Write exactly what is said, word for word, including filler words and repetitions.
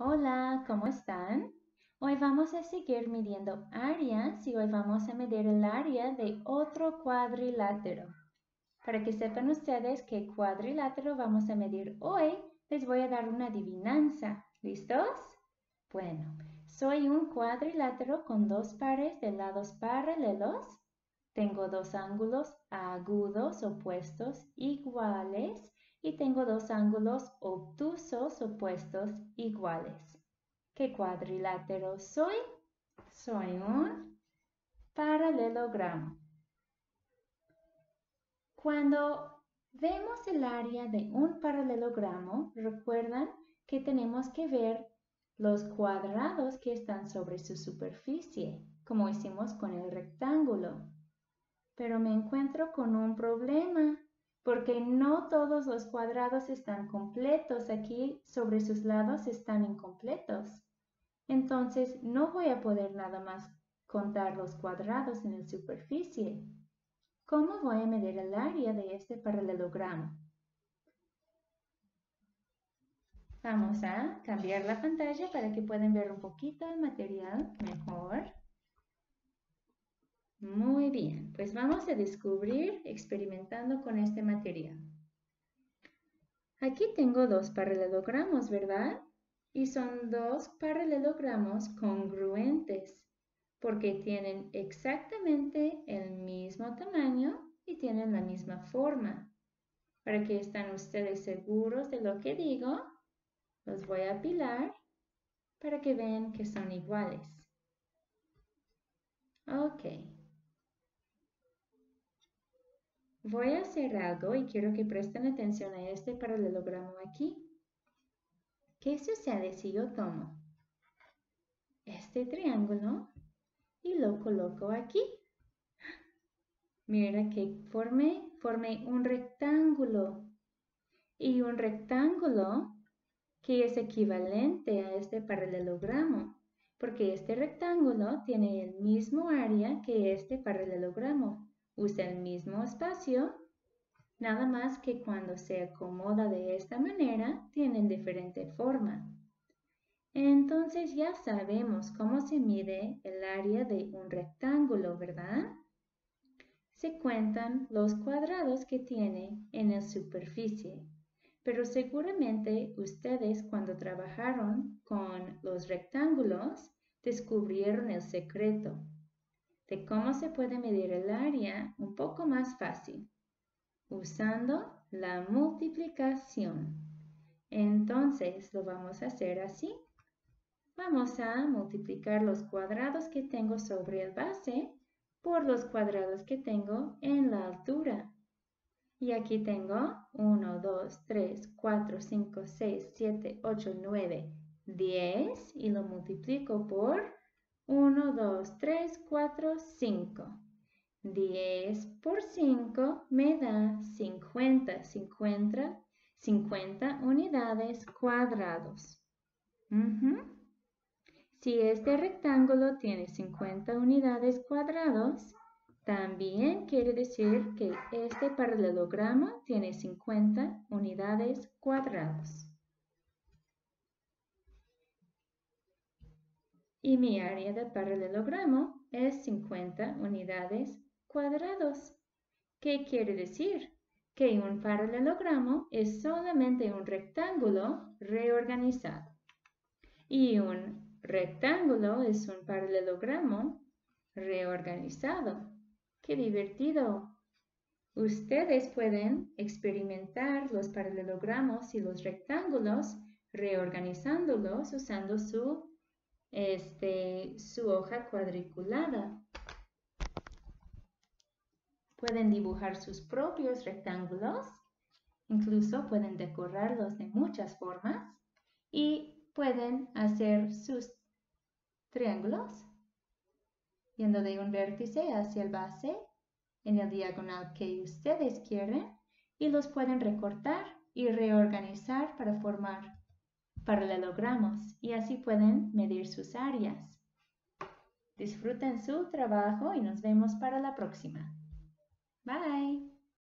Hola, ¿cómo están? Hoy vamos a seguir midiendo áreas y hoy vamos a medir el área de otro cuadrilátero. Para que sepan ustedes qué cuadrilátero vamos a medir hoy, les voy a dar una adivinanza. ¿Listos? Bueno, soy un cuadrilátero con dos pares de lados paralelos. Tengo dos ángulos agudos opuestos iguales. Y tengo dos ángulos obtusos opuestos iguales. ¿Qué cuadrilátero soy? Soy un paralelogramo. Cuando vemos el área de un paralelogramo, recuerdan que tenemos que ver los cuadrados que están sobre su superficie, como hicimos con el rectángulo. Pero me encuentro con un problema, porque no todos los cuadrados están completos. Aquí sobre sus lados están incompletos. Entonces no voy a poder nada más contar los cuadrados en la superficie. ¿Cómo voy a medir el área de este paralelogramo? Vamos a cambiar la pantalla para que puedan ver un poquito el material mejor. Muy bien, pues vamos a descubrir experimentando con este material. Aquí tengo dos paralelogramos, ¿verdad? Y son dos paralelogramos congruentes, porque tienen exactamente el mismo tamaño y tienen la misma forma. Para que estén ustedes seguros de lo que digo, los voy a apilar para que vean que son iguales. Ok. Voy a hacer algo y quiero que presten atención a este paralelogramo aquí. ¿Qué sucede si yo tomo este triángulo y lo coloco aquí? Mira que formé, formé un rectángulo. Y un rectángulo que es equivalente a este paralelogramo, porque este rectángulo tiene el mismo área que este paralelogramo. Usa el mismo espacio, nada más que cuando se acomoda de esta manera, tienen diferente forma. Entonces ya sabemos cómo se mide el área de un rectángulo, ¿verdad? Se cuentan los cuadrados que tiene en la superficie. Pero seguramente ustedes cuando trabajaron con los rectángulos, descubrieron el secreto de cómo se puede medir el área un poco más fácil, usando la multiplicación. Entonces lo vamos a hacer así. Vamos a multiplicar los cuadrados que tengo sobre el base por los cuadrados que tengo en la altura. Y aquí tengo uno, dos, tres, cuatro, cinco, seis, siete, ocho, nueve, diez y lo multiplico por uno, dos, tres, cuatro, cinco. diez por cinco me da cincuenta. cincuenta, cincuenta unidades cuadrados. Uh-huh. Si este rectángulo tiene cincuenta unidades cuadrados, también quiere decir que este paralelogramo tiene cincuenta unidades cuadrados. Y mi área de paralelogramo es cincuenta unidades cuadrados. ¿Qué quiere decir? Que un paralelogramo es solamente un rectángulo reorganizado. Y un rectángulo es un paralelogramo reorganizado. ¡Qué divertido! Ustedes pueden experimentar los paralelogramos y los rectángulos reorganizándolos usando su Este, su hoja cuadriculada. Pueden dibujar sus propios rectángulos, incluso pueden decorarlos de muchas formas y pueden hacer sus triángulos yendo de un vértice hacia el base en el diagonal que ustedes quieren y los pueden recortar y reorganizar para formar paralelogramos y así pueden medir sus áreas. Disfruten su trabajo y nos vemos para la próxima. Bye.